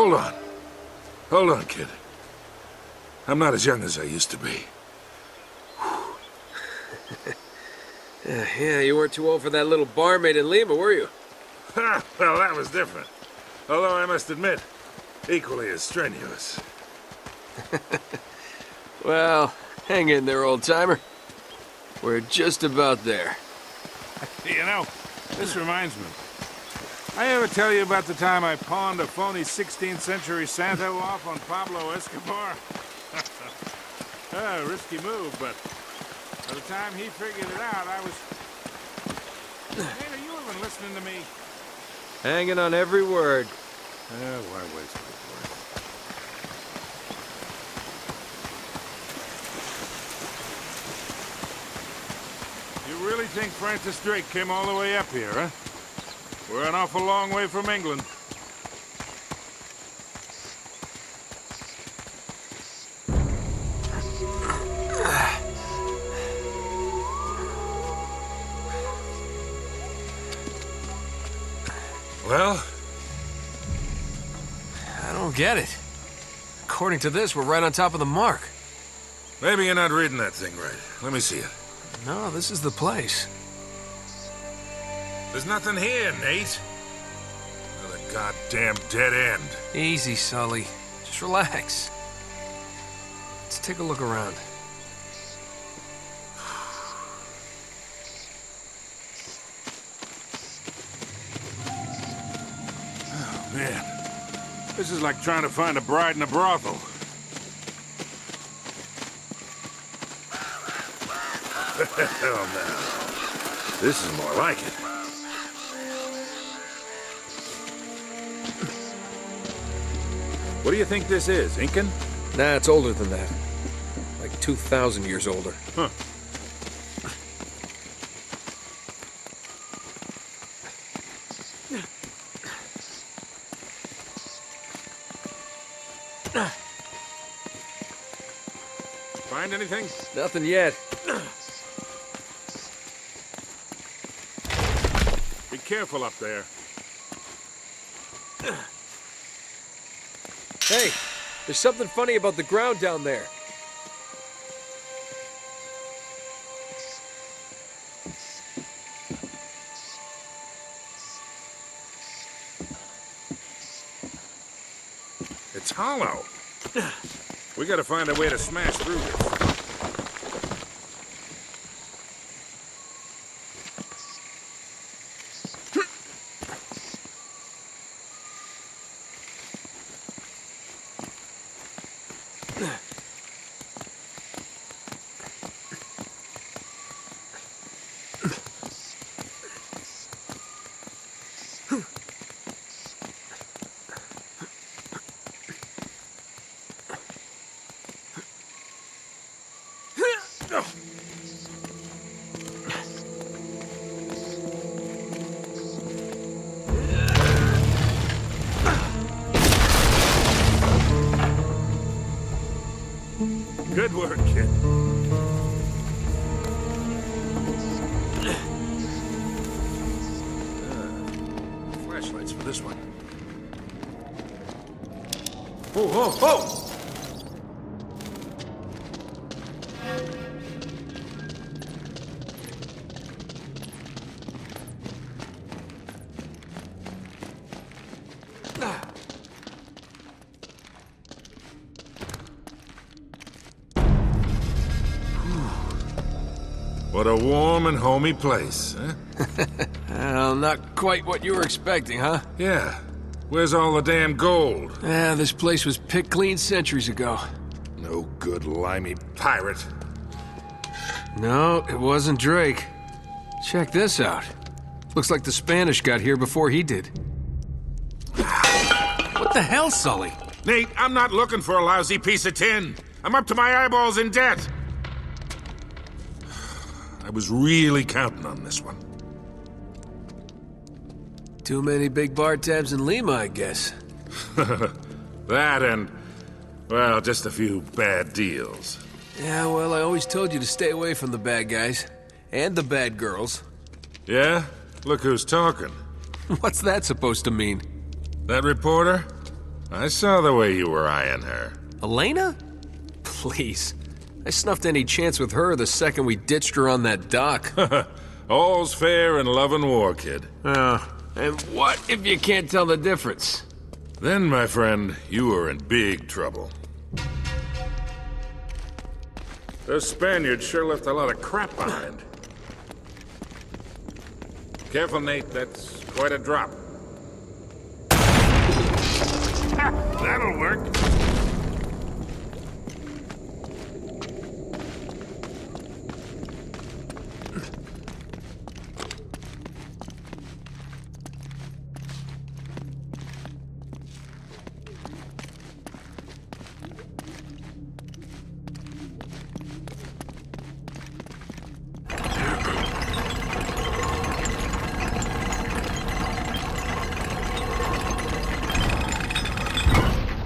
Hold on. Hold on, kid. I'm not as young as I used to be. Yeah, you weren't too old for that little barmaid in Lima, were you? Ha! Well, that was different. Although I must admit, equally as strenuous. Well, hang in there, old-timer. We're just about there. You know, this reminds me. I ever tell you about the time I pawned a phony 16th century Santo off on Pablo Escobar? A risky move, but by the time he figured it out, I was... Hey, are you even listening to me? Hanging on every word. Why waste my word? You really think Francis Drake came all the way up here, huh? We're an awful long way from England. Well? I don't get it. According to this, we're right on top of the mark. Maybe you're not reading that thing right. Let me see it. No, this is the place. There's nothing here, Nate. Another goddamn dead end. Easy, Sully. Just relax. Let's take a look around. Oh, man. This is like trying to find a bride in a brothel. Oh, man. This is more like it. What do you think this is, Incan? Nah, it's older than that. Like 2,000 years older. Huh. Find anything? Nothing yet. Be careful up there. Hey, there's something funny about the ground down there. It's hollow. We gotta find a way to smash through this. Good work, kid. Flashlights for this one. Whoa, whoa, whoa! What a warm and homey place, huh? Well, not quite what you were expecting, huh? Yeah. Where's all the damn gold? Yeah, this place was picked clean centuries ago. No good limey pirate. No, it wasn't Drake. Check this out. Looks like the Spanish got here before he did. What the hell, Sully? Nate, I'm not looking for a lousy piece of tin. I'm up to my eyeballs in debt. I was really counting on this one. Too many big bar tabs in Lima, I guess. That and, well, just a few bad deals. Yeah, well, I always told you to stay away from the bad guys. And the bad girls. Yeah? Look who's talking. What's that supposed to mean? That reporter? I saw the way you were eyeing her. Elena? Please. I snuffed any chance with her the second we ditched her on that dock. All's fair in love and war, kid. And what if you can't tell the difference? Then, my friend, you are in big trouble. Those Spaniards sure left a lot of crap behind. Careful, Nate. That's quite a drop. That'll work.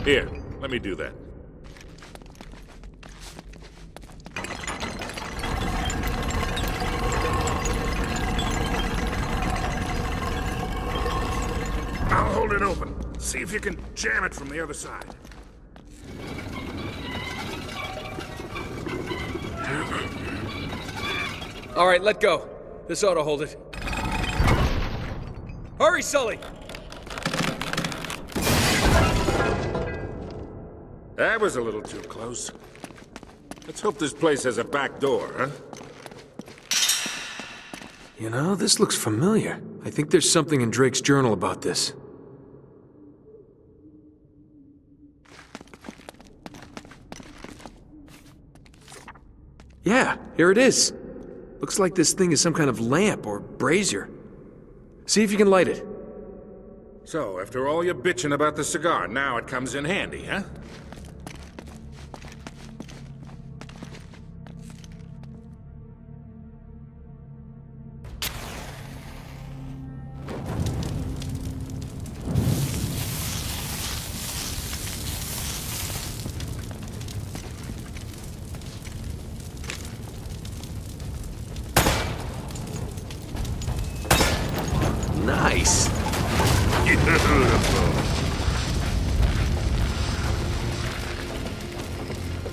Here, let me do that. I'll hold it open. See if you can jam it from the other side. All right, let go. This ought to hold it. Hurry, Sully! That was a little too close. Let's hope this place has a back door, huh? You know, this looks familiar. I think there's something in Drake's journal about this. Yeah, here it is. Looks like this thing is some kind of lamp or brazier. See if you can light it. So, after all your bitching about the cigar, now it comes in handy, huh? Nice. Beautiful.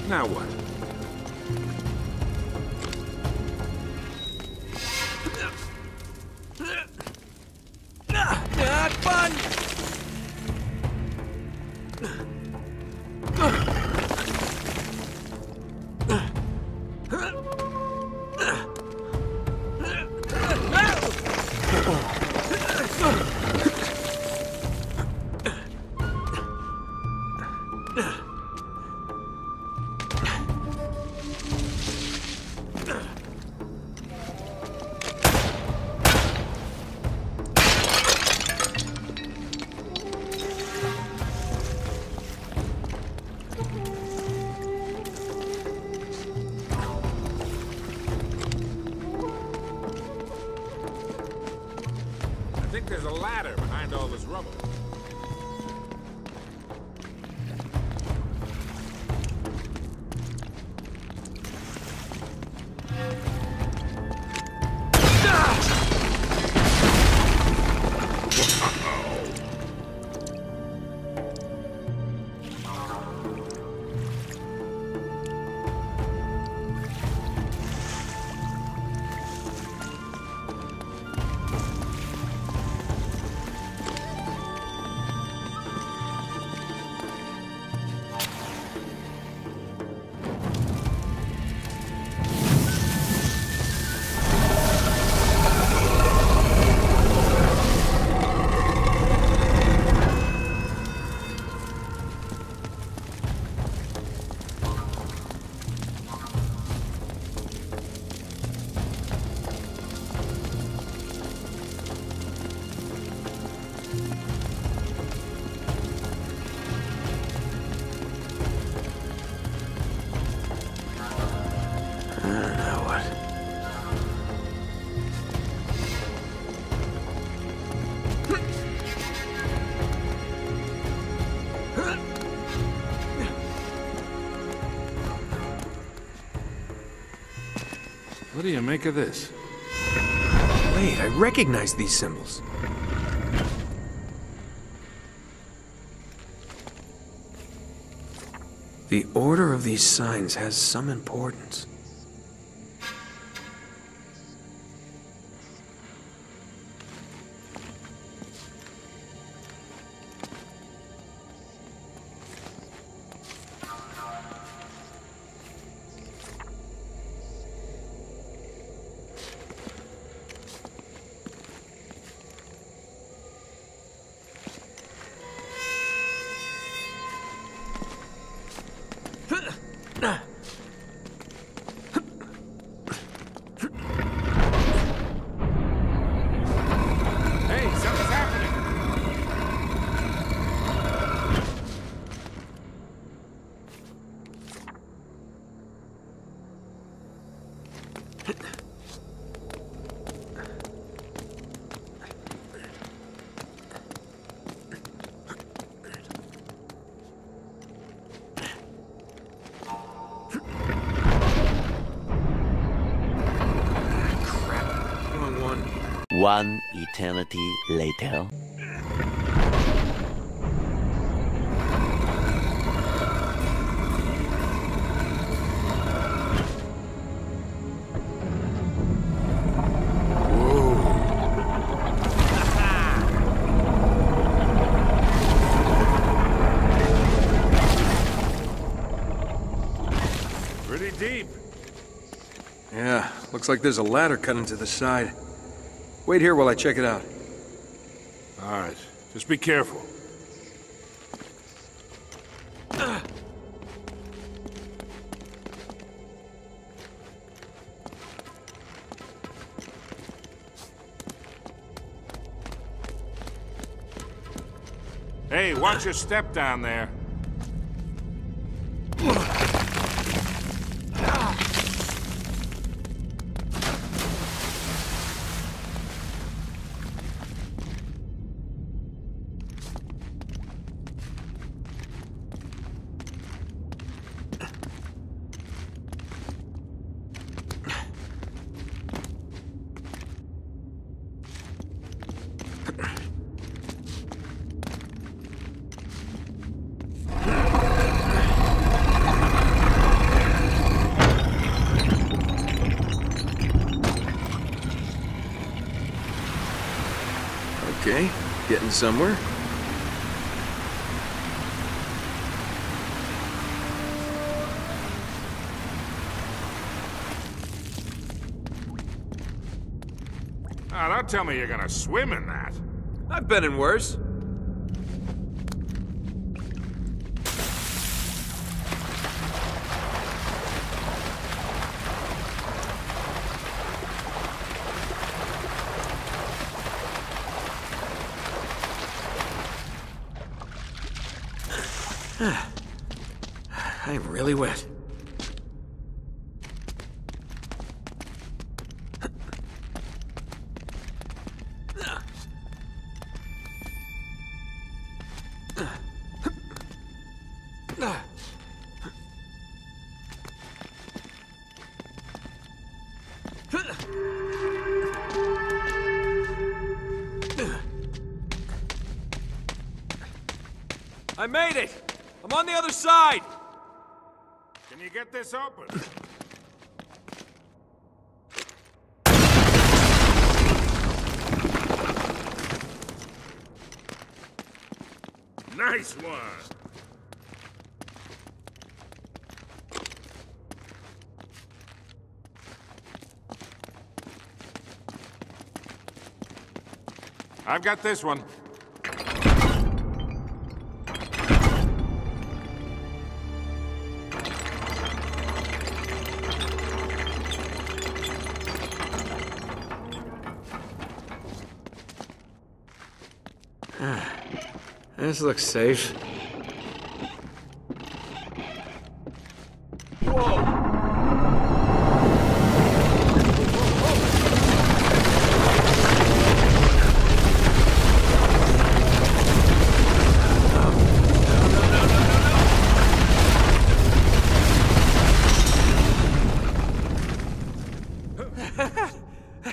Now what? Not fun. I think there's a ladder behind all this rubble. What do you make of this? Wait, I recognize these symbols. The order of these signs has some importance. One eternity later. Pretty deep. Yeah, looks like there's a ladder cut into the side. Wait here while I check it out. All right. Just be careful. Hey, watch your step down there. Okay, getting somewhere. Oh, don't tell me you're gonna swim in that. I've been in worse. I'm really wet. I made it! I'm on the other side! Can you get this open? Nice one! I've got this one. This looks safe. Whoa! No.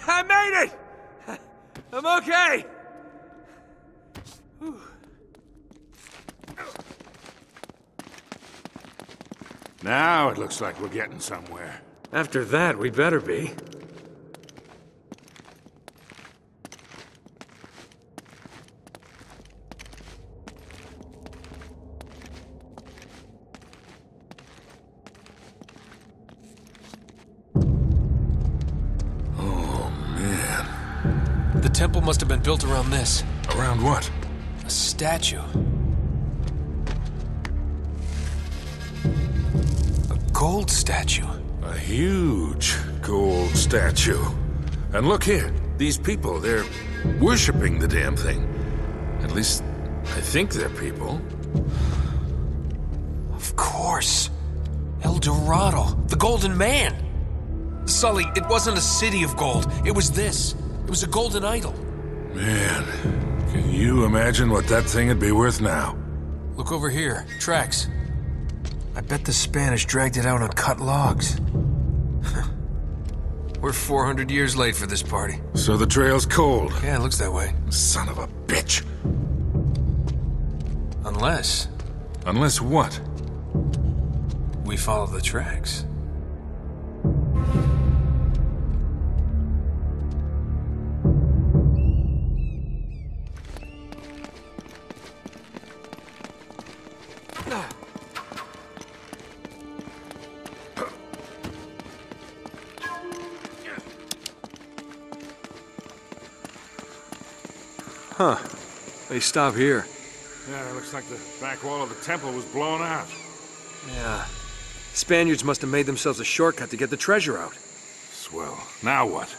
I made it! I'm okay! Whew. Now it looks like we're getting somewhere. After that, we better be. The temple must have been built around this. Around what? A statue. A gold statue. A huge gold statue. And look here, these people, they're worshipping the damn thing. At least, I think they're people. Of course. El Dorado, the Golden Man. Sully, it wasn't a city of gold, it was this. It was a golden idol. Man, can you imagine what that thing would be worth now? Look over here. Tracks. I bet the Spanish dragged it out on cut logs. We're 400 years late for this party. So the trail's cold. Yeah, it looks that way. Son of a bitch. Unless... Unless what? We follow the tracks. Huh. They stop here. Yeah, it looks like the back wall of the temple was blown out. Yeah. Spaniards must have made themselves a shortcut to get the treasure out. Swell. Now what?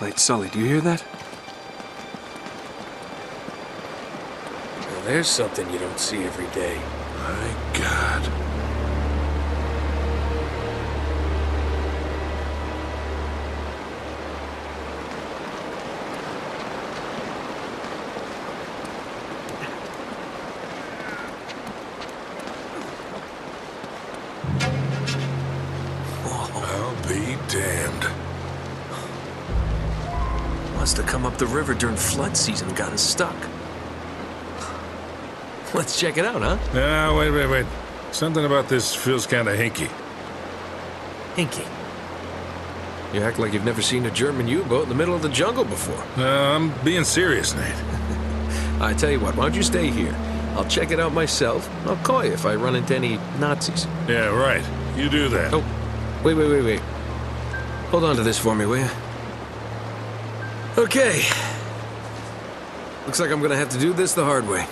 Wait, Sully, do you hear that? Well, there's something you don't see every day. My God. Whoa. I'll be damned. Must have come up the river during flood season and got us stuck. Let's check it out, huh? No, wait. Something about this feels kind of hinky. Hinky? You act like you've never seen a German U-boat in the middle of the jungle before. I'm being serious, Nate. I tell you what, why don't you stay here? I'll check it out myself. I'll call you if I run into any Nazis. Yeah, right. You do that. Oh, wait. Hold on to this for me, will you? Okay. Looks like I'm gonna have to do this the hard way.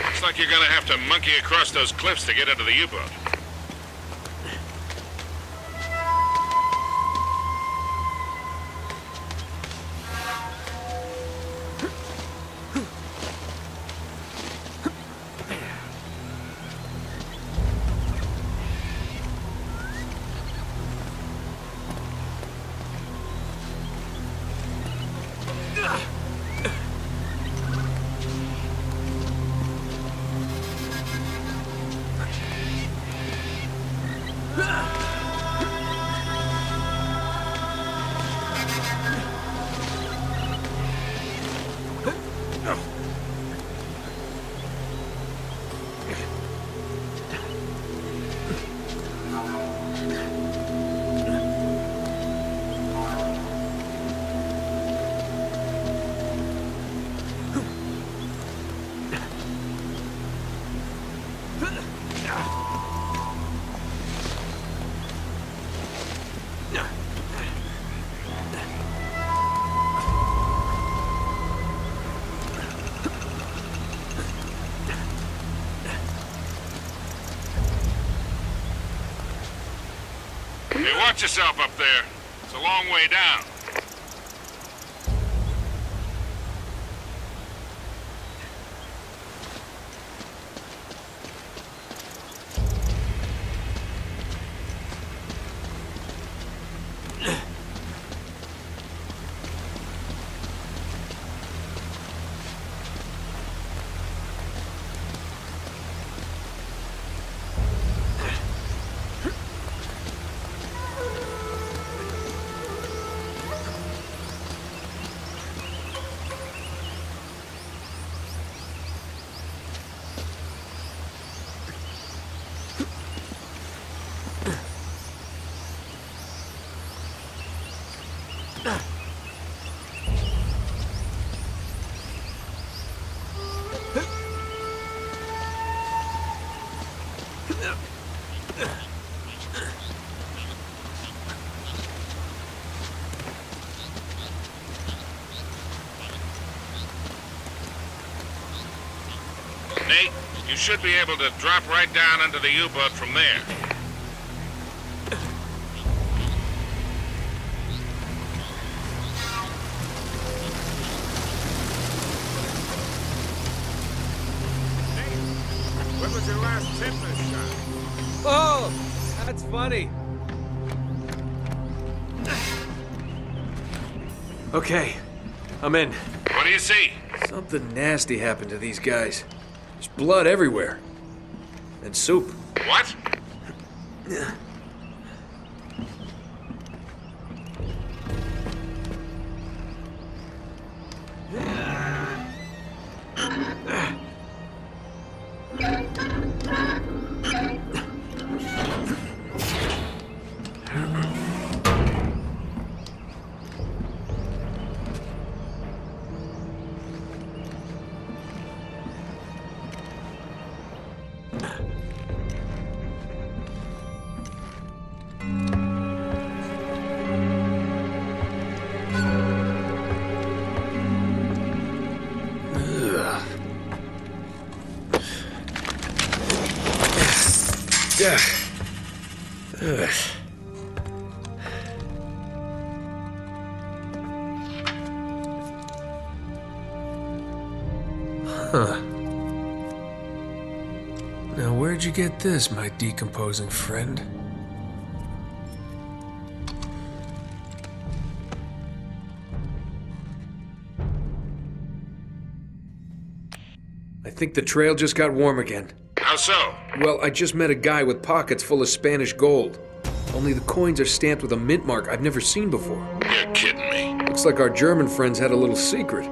Looks like you're gonna have to monkey across those cliffs to get into the U-boat. Hey, watch yourself up there. It's a long way down. Nate, you should be able to drop right down into the U-boat from there. Nate, what was your last timbers shot? Oh, that's funny. Okay, I'm in. What do you see? Something nasty happened to these guys. There's blood everywhere. And soup. What? Huh. Now where'd you get this, my decomposing friend? I think the trail just got warm again. How so? Well, I just met a guy with pockets full of Spanish gold. Only the coins are stamped with a mint mark I've never seen before. You're kidding me. Looks like our German friends had a little secret.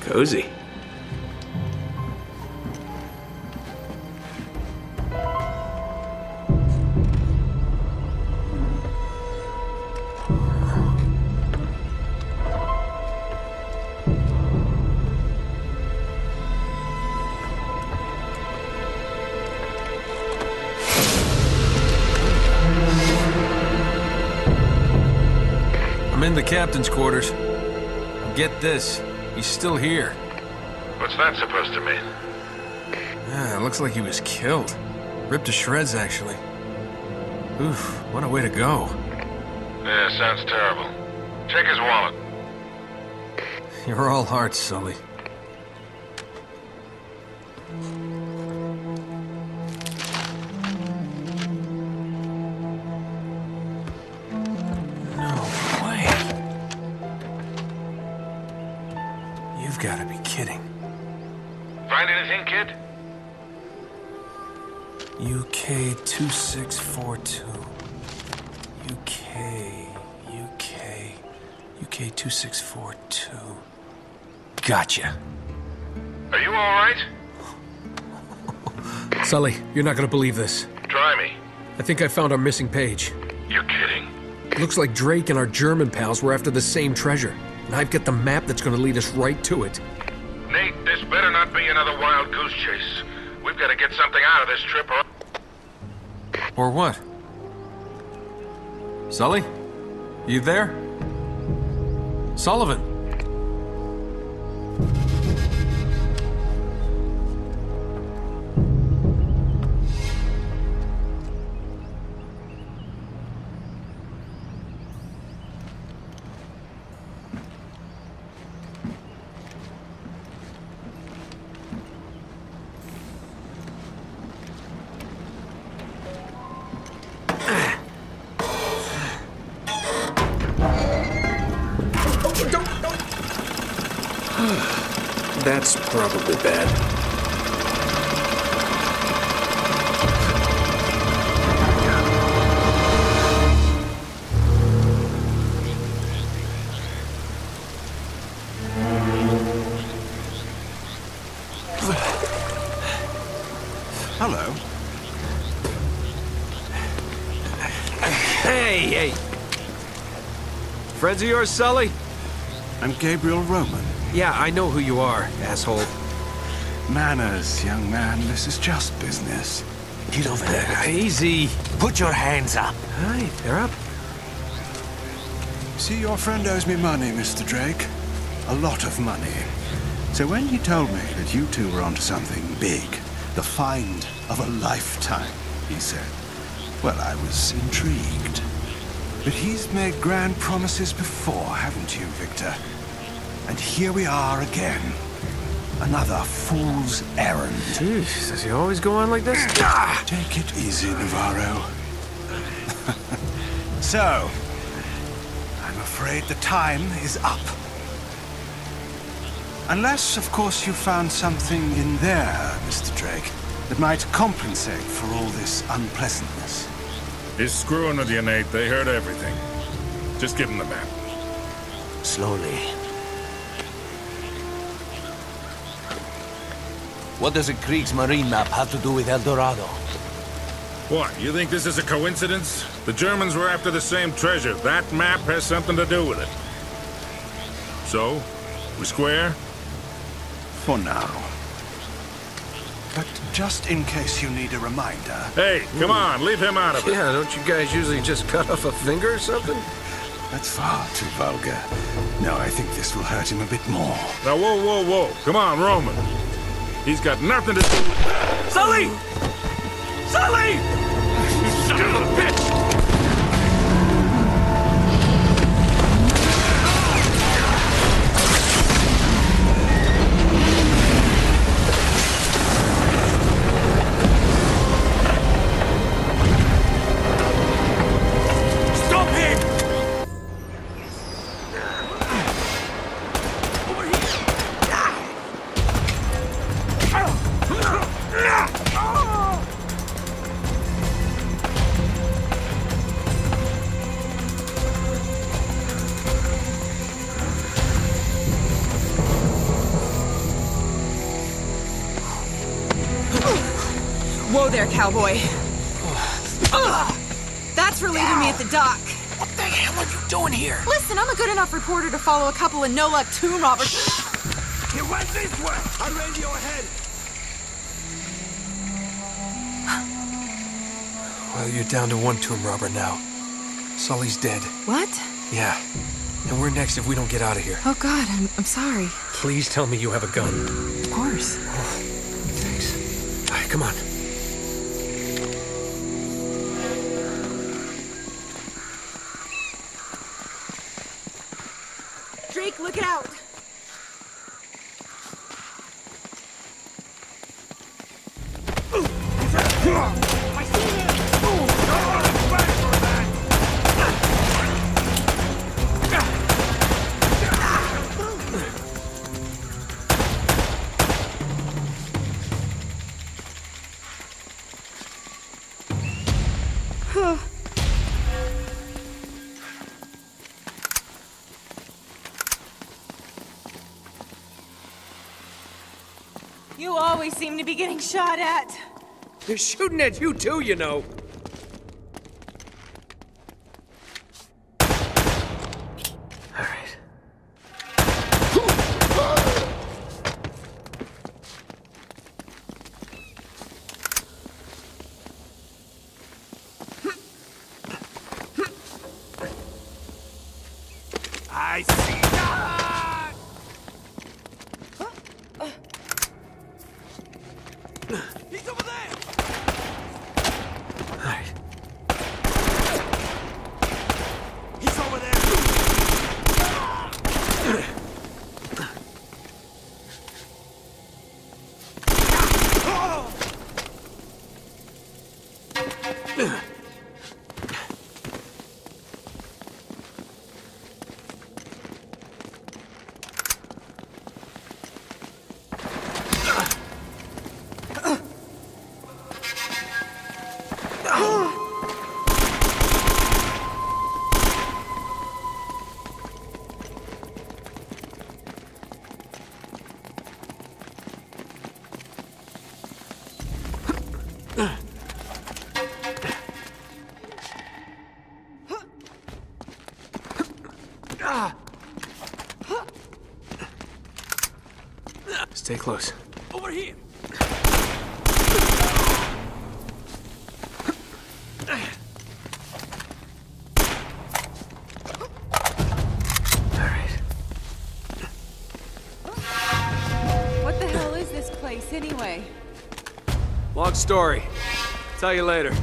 Cozy. I'm in the captain's quarters. Get this. He's still here. What's that supposed to mean? It looks like he was killed. Ripped to shreds, actually. Oof, what a way to go. Yeah, sounds terrible. Check his wallet. You're all heart, Sully. No way. You've got to be kidding. Find anything, kid? UK 2642. UK 2642. Gotcha. Are you all right? Sully, you're not gonna believe this. Try me. I think I found our missing page. You're kidding. Looks like Drake and our German pals were after the same treasure. And I've got the map that's gonna lead us right to it. Nate, this better not be another wild goose chase. We've got to get something out of this trip or what? Sully? You there? Sullivan? That's probably bad. Hello. Hey, hey. Friends of yours, Sully? I'm Gabriel Roman. Yeah, I know who you are, asshole. Manners, young man. This is just business. Get over there. Easy. Put your hands up. Hi, they're up. See, your friend owes me money, Mr. Drake. A lot of money. So when he told me that you two were onto something big, the find of a lifetime, he said, well, I was intrigued. But he's made grand promises before, haven't you, Victor? And here we are again. Another fool's errand. Jeez, does he always go on like this? Take it easy, Navarro. So, I'm afraid the time is up. Unless, of course, you found something in there, Mr. Drake, that might compensate for all this unpleasantness. He's screwing with you, Nate. They heard everything. Just give him the map. Slowly. What does a Kriegsmarine map have to do with El Dorado? What, you think this is a coincidence? The Germans were after the same treasure. That map has something to do with it. So, we square? For now. But just in case you need a reminder... Hey, come on, leave him out of it. Yeah, don't you guys usually just cut off a finger or something? That's far too vulgar. No, I think this will hurt him a bit more. Now, whoa, whoa, whoa. Come on, Roman. He's got nothing to do with that. Sully! Sully! You son of a bitch! Whoa there, cowboy. That's relieving me at the dock. What the hell are you doing here? Listen, I'm a good enough reporter to follow a couple of no-luck tomb robbers. He went this way. I ran to your head. Well, you're down to one tomb robber now. Sully's dead. What? Yeah. And we're next if we don't get out of here. Oh, God, I'm sorry. Please tell me you have a gun. Of course. Oh, thanks. All right, come on. Drake, look it out! You always seem to be getting shot at. They're shooting at you too, you know. Stay close. Over here! All right. What the hell is this place, anyway? Long story. Tell you later.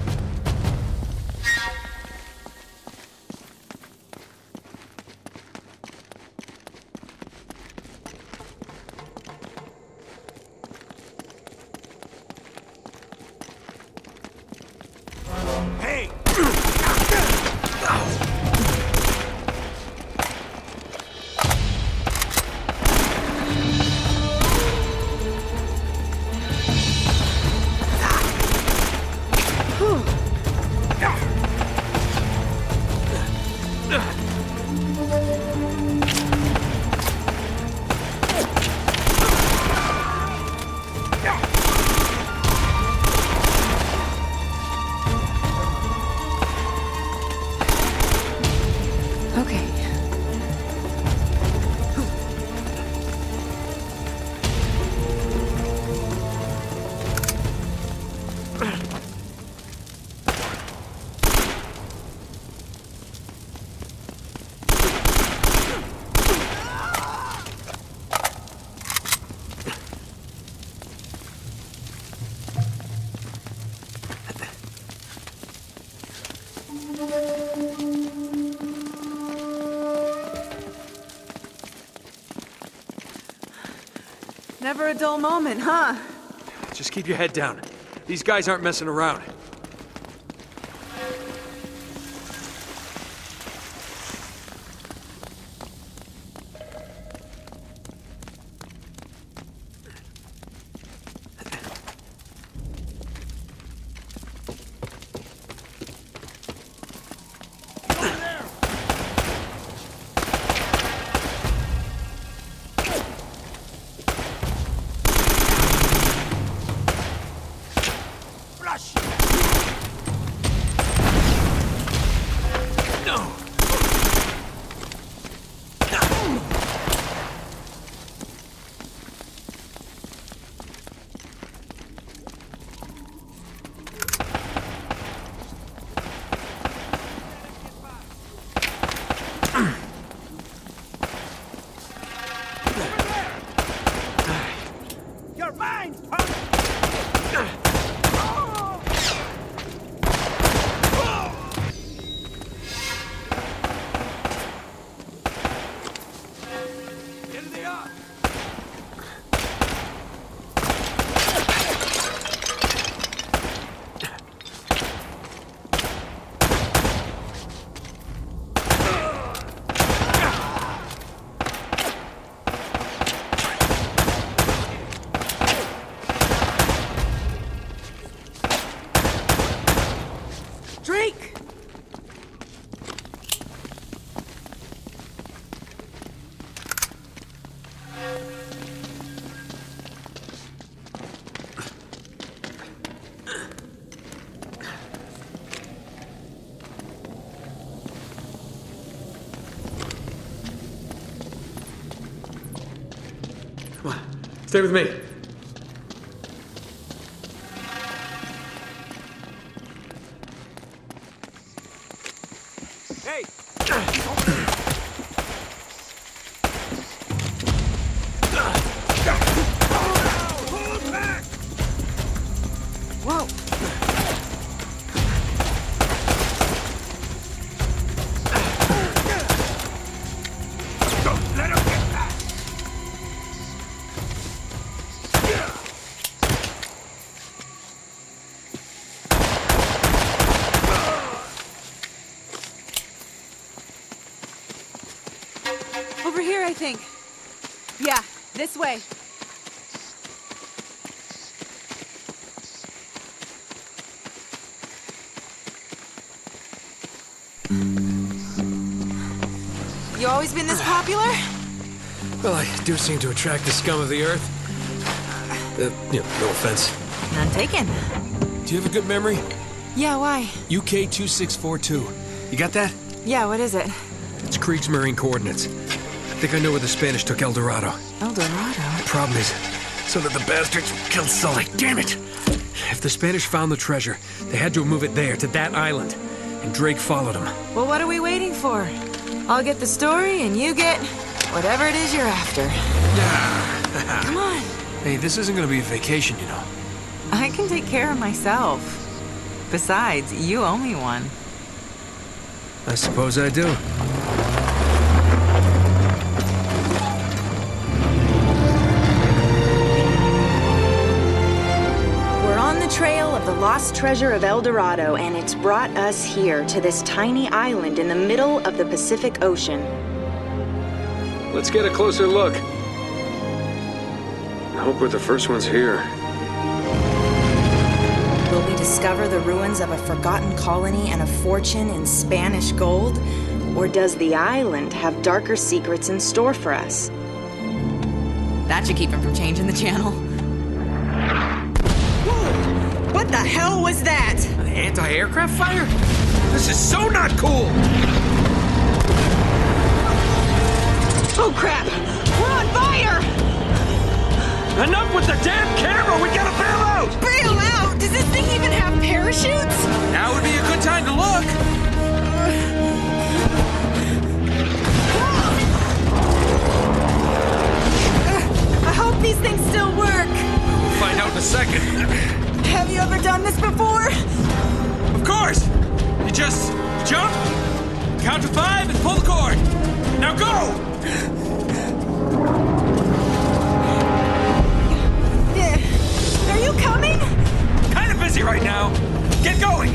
Never a dull moment, huh? Just keep your head down. These guys aren't messing around. Rush! Drake! Come on, stay with me. This way. You always been this popular? Well, I do seem to attract the scum of the earth. You know, no offense. None taken. Do you have a good memory? Yeah, why? UK 2642. You got that? Yeah, what is it? It's Kriegsmarine coordinates. I think I know where the Spanish took El Dorado. El Dorado? The problem is, so that the bastards killed Sully. Damn it! If the Spanish found the treasure, they had to move it there, to that island. And Drake followed him. Well, what are we waiting for? I'll get the story, and you get whatever it is you're after. Come on! Hey, this isn't gonna be a vacation, you know. I can take care of myself. Besides, you owe me one. I suppose I do. Trail of the lost treasure of El Dorado, and it's brought us here to this tiny island in the middle of the Pacific Ocean. Let's get a closer look. I hope we're the first ones here. Will we discover the ruins of a forgotten colony and a fortune in Spanish gold? Or does the island have darker secrets in store for us? That should keep him from changing the channel. What the hell was that? An anti-aircraft fire? This is so not cool! Oh crap! We're on fire! Enough with the damn camera! We gotta bail out! Bail out? Does this thing even have parachutes? Now would be a good time to look! I hope these things still work! We'll find out in a second. Have you ever done this before? Of course! You just jump, count to 5, and pull the cord. Now go! Are you coming? Kind of busy right now. Get going!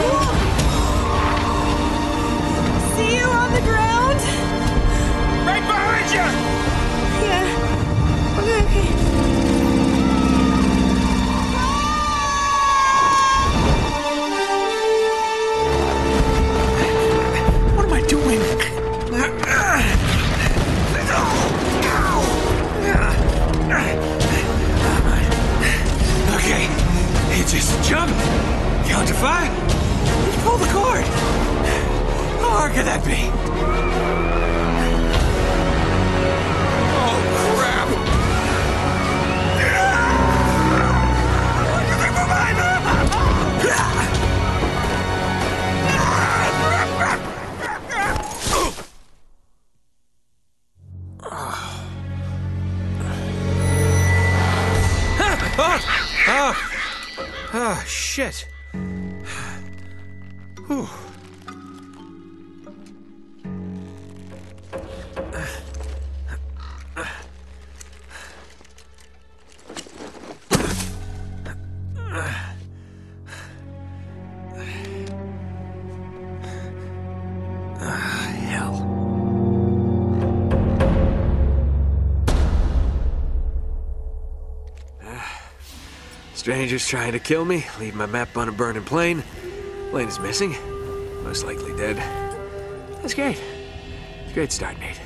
Whoa. See you on the ground? Right behind you! Yeah. What am I doing? Okay, you just jump, count to 5, and pull the cord. How hard could that be? Shit. Whew. Hell. Strangers trying to kill me, leave my map on a burning plane. Plane is missing, most likely dead. That's great. It's a great start, Nate.